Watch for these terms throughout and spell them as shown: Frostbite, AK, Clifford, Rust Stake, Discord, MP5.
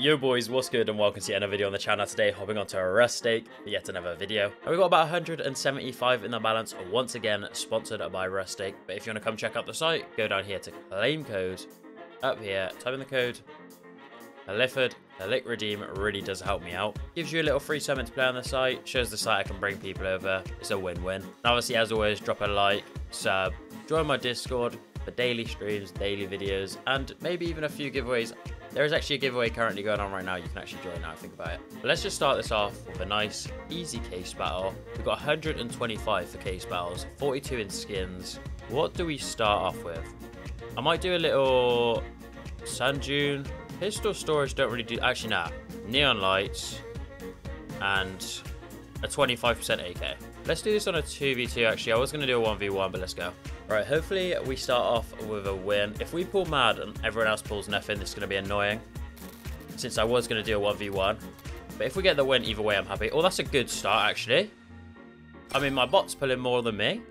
Yo boys, what's good and welcome to yet another video on the channel. Today hopping onto a Rust Stake for yet another video. And we've got about 175 in the balance, once again sponsored by Rust Stake. But if you want to come check out the site, go down here to claim code. Up here, type in the code Clifford. The Click Redeem really does help me out. Gives you a little free summon to play on the site, shows the site I can bring people over. It's a win-win. And obviously, as always, drop a like, sub, join my Discord for daily streams, daily videos, and maybe even a few giveaways. There is actually a giveaway currently going on right now. You can actually join now, think about it. But let's just start this off with a nice, easy case battle. We've got 125 for case battles, 42 in skins. What do we start off with? I might do a little Sun Dune. Pistol storage don't really do... Actually, nah. Neon lights and a 25% AK. Let's do this on a 2v2, actually. I was going to do a 1v1, but let's go. Right, hopefully we start off with a win. If we pull mad and everyone else pulls nothing, this is going to be annoying. Since I was going to do a 1v1. But if we get the win, either way, I'm happy. Oh, that's a good start, actually. I mean, my bot's pulling more than me.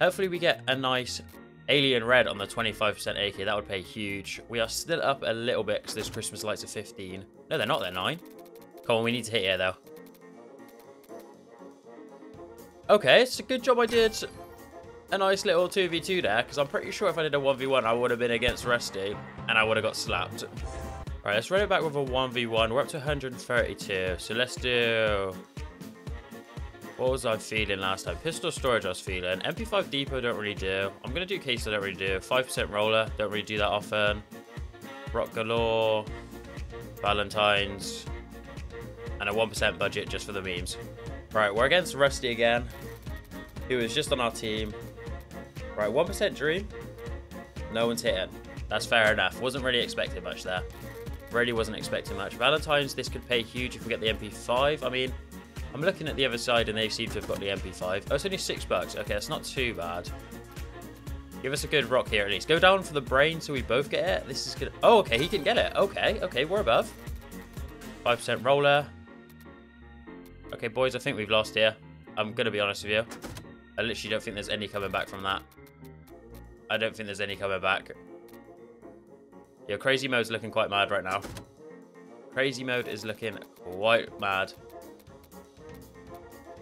Hopefully we get a nice alien red on the 25% AK. That would pay huge. We are still up a little bit because those Christmas lights are 15. No, they're not. They're 9. Come on, we need to hit here, though. Okay, it's a good job I did a nice little 2v2 there, because I'm pretty sure if I did a 1v1, I would have been against Rusty, and I would have got slapped. All right, let's run it back with a 1v1. We're up to 132, so let's do... What was I feeling last time? Pistol storage I was feeling. MP5 depot don't really do. I'm going to do case I don't really do. 5% roller, don't really do that often. Rock galore. Valentine's. And a 1% budget just for the memes. Right, we're against Rusty again, who is just on our team. Right, 1% dream. No one's hitting. That's fair enough. Wasn't really expecting much there. Really wasn't expecting much. Valentine's, this could pay huge if we get the MP5. I mean... I'm looking at the other side and they seem to have got the MP5. Oh, it's only $6. Okay, that's not too bad. Give us a good rock here at least. Go down for the brain so we both get it. This is good. Oh, okay, he can get it. Okay, okay, we're above. 5% roller. Okay, boys, I think we've lost here. I'm going to be honest with you. I literally don't think there's any coming back from that. I don't think there's any coming back. Yo, Crazy Mode's looking quite mad right now. Crazy Mode is looking quite mad.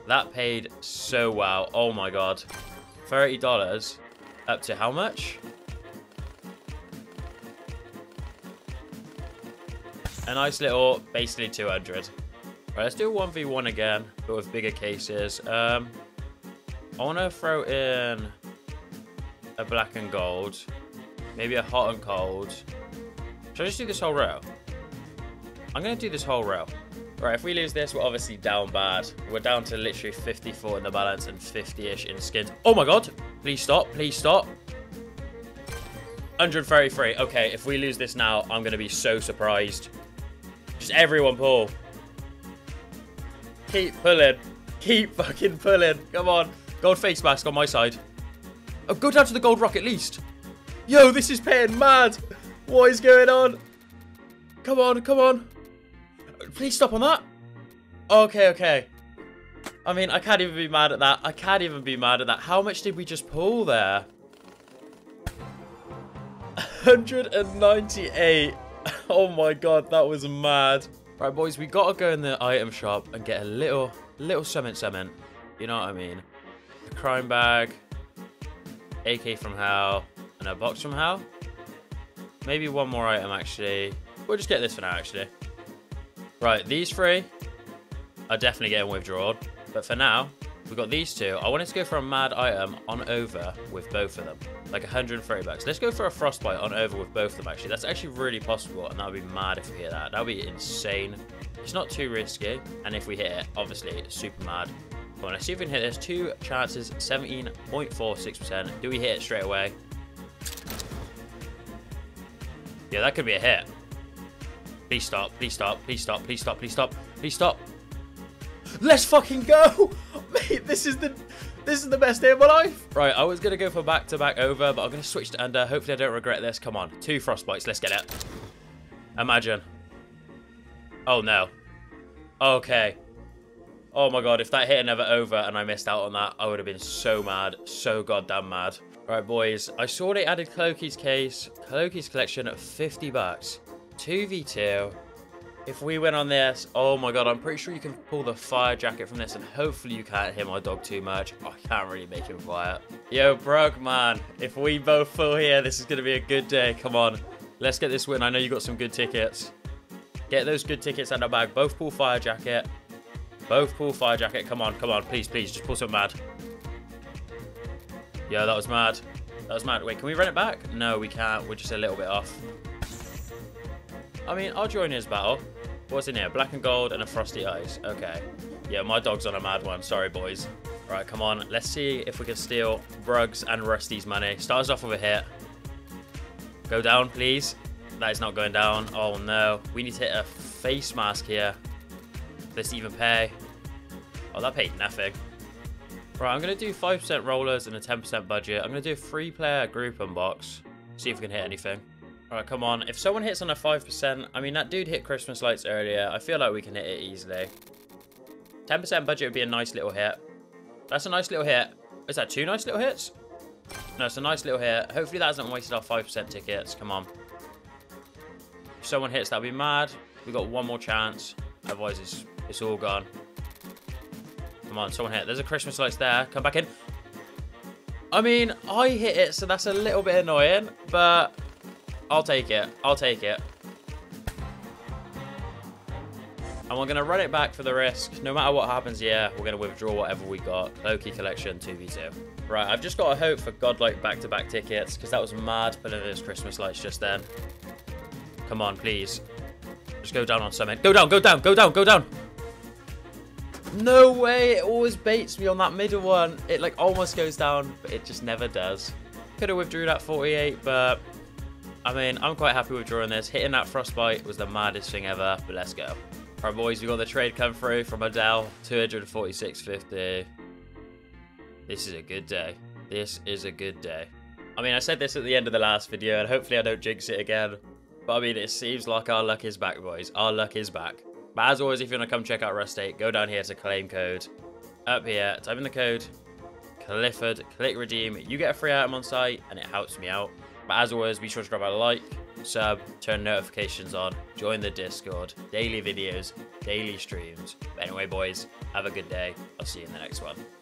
That paid so well. Oh my god. $30 up to how much? A nice little, basically 200. All right, let's do a 1v1 again, but with bigger cases. I want to throw in a black and gold, maybe a hot and cold. Should I just do this whole row? I'm going to do this whole row. Right, if we lose this, we're obviously down bad. We're down to literally 54 in the balance and 50-ish in skins. Oh my god! Please stop, please stop. 133. Okay, if we lose this now, I'm going to be so surprised. Just everyone pull. Keep pulling. Keep fucking pulling. Come on. Gold face mask on my side. Oh, go down to the gold rock at least. Yo, this is paying mad. What is going on? Come on, come on. Please stop on that. Okay, okay. I mean, I can't even be mad at that. I can't even be mad at that. How much did we just pull there? 198. Oh my god, that was mad. Right, boys, we gotta go in the item shop and get a little summon. You know what I mean? A crime bag, AK from hell, and a box from hell. Maybe one more item, actually. We'll just get this for now, actually. Right, these three are definitely getting withdrawn. But for now, we've got these two. I wanted to go for a mad item on over with both of them. Like $130. Let's go for a frostbite on over with both of them, actually. That's actually really possible, and that would be mad if we hit that. That would be insane. It's not too risky. And if we hit it, obviously, it's super mad. Come on, let's see if we can hit this. Two chances, 17.46%. Do we hit it straight away? Yeah, that could be a hit. Please stop, please stop, please stop, please stop, please stop, please stop. Let's fucking go! Mate, this is the best day of my life. Right, I was going to go for back-to-back over, but I'm going to switch to under. Hopefully I don't regret this. Come on, two frostbites, let's get it. Imagine. Oh, no. Okay. Oh, my God, if that hit another over and I missed out on that, I would have been so mad, so goddamn mad. Right, boys, I saw they added Clokey's case, Clokey's collection at $50. 2v2, If we went on this, oh my god, I'm pretty sure you can pull the fire jacket from this, and hopefully you can't hit my dog too much. Oh, I can't really make him fire. Yo, Broke, man. If we both fall here, this is going to be a good day. Come on. Let's get this win. I know you got some good tickets. Get those good tickets out of the bag. Both pull fire jacket. Both pull fire jacket. Come on, come on. Please, please. Just pull some mad. Yo, that was mad. That was mad. Wait, can we run it back? No, we can't. We're just a little bit off. I mean, I'll join his battle. What's in here? Black and gold and a frosty ice. Okay. Yeah, my dog's on a mad one. Sorry, boys. All right, come on. Let's see if we can steal Brug's and Rusty's money. Starts off with a hit. Go down, please. That is not going down. Oh, no. We need to hit a face mask here. This even pay. Oh, that paid nothing. Right, I'm going to do 5% rollers and a 10% budget. I'm going to do a 3-player group unbox. See if we can hit anything. All right, come on. If someone hits on a 5%, I mean, that dude hit Christmas lights earlier. I feel like we can hit it easily. 10% budget would be a nice little hit. That's a nice little hit. Is that two nice little hits? No, it's a nice little hit. Hopefully that hasn't wasted our 5% tickets. Come on. If someone hits, that'll be mad. We got one more chance. Otherwise, it's all gone. Come on, someone hit. There's a Christmas lights there. Come back in. I mean, I hit it, so that's a little bit annoying, but... I'll take it. I'll take it. And we're going to run it back for the risk. No matter what happens here, we're going to withdraw whatever we got. Low-key collection, 2v2. Right, I've just got to hope for godlike back-to-back tickets, because that was mad putting those Christmas lights just then. Come on, please. Just go down on something. Go down, go down, go down, go down. No way. It always baits me on that middle one. It, like, almost goes down, but it just never does. Could have withdrew that 48, but... I mean, I'm quite happy with drawing this. Hitting that frostbite was the maddest thing ever, but let's go. All right, boys, we got the trade come through from Adele, 246.50. This is a good day. This is a good day. I mean, I said this at the end of the last video, and hopefully I don't jinx it again. But I mean, it seems like our luck is back, boys. Our luck is back. But as always, if you want to come check out Rust Stake, go down here to claim code. Up here, type in the code Clifford, click redeem. You get a free item on site, and it helps me out. But as always, be sure to grab a like, sub, turn notifications on, join the Discord, daily videos, daily streams. But anyway, boys, have a good day. I'll see you in the next one.